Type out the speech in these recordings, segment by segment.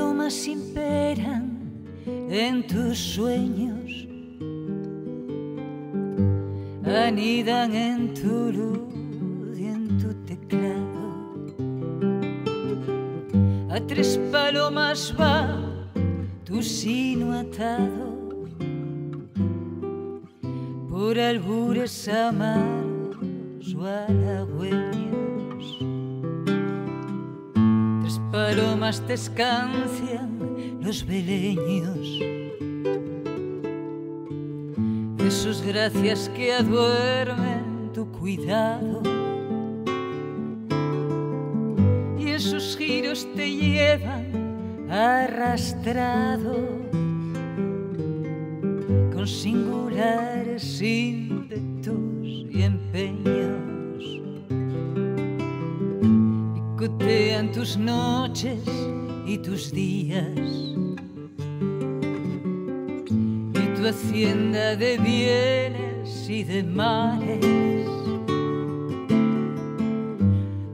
palomas imperan en tus sueños, anidan en tu luz y en tu teclado. A tres palomas va tu sino atado por albures amargos o halagüeños. Tres palomas te escancian los beleños de sus gracias que aduermen tu cuidado, y en sus giros te llevan arrastrado con singulares ímpetus y empeños. Picotean tus noches y tus días, y tu hacienda de bienes y de males,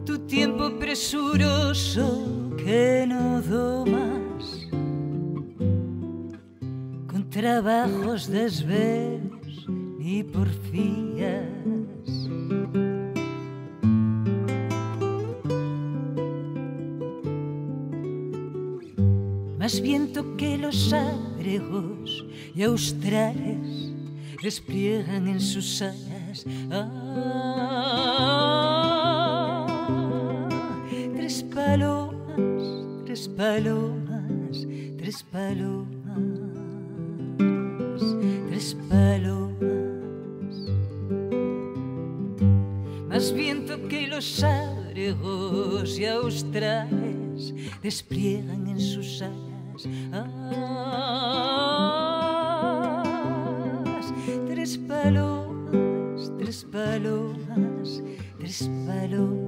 tu tiempo presuroso que no domas, con trabajos, desvelos ni porfías. Más viento que los ábregos y australes despliegan en sus alas. Ah, tres palomas, tres palomas, tres palomas, tres palomas, más viento que los ábregos y australes despliegan en sus alas. Ah, tres palomas, tres palomas, tres palomas.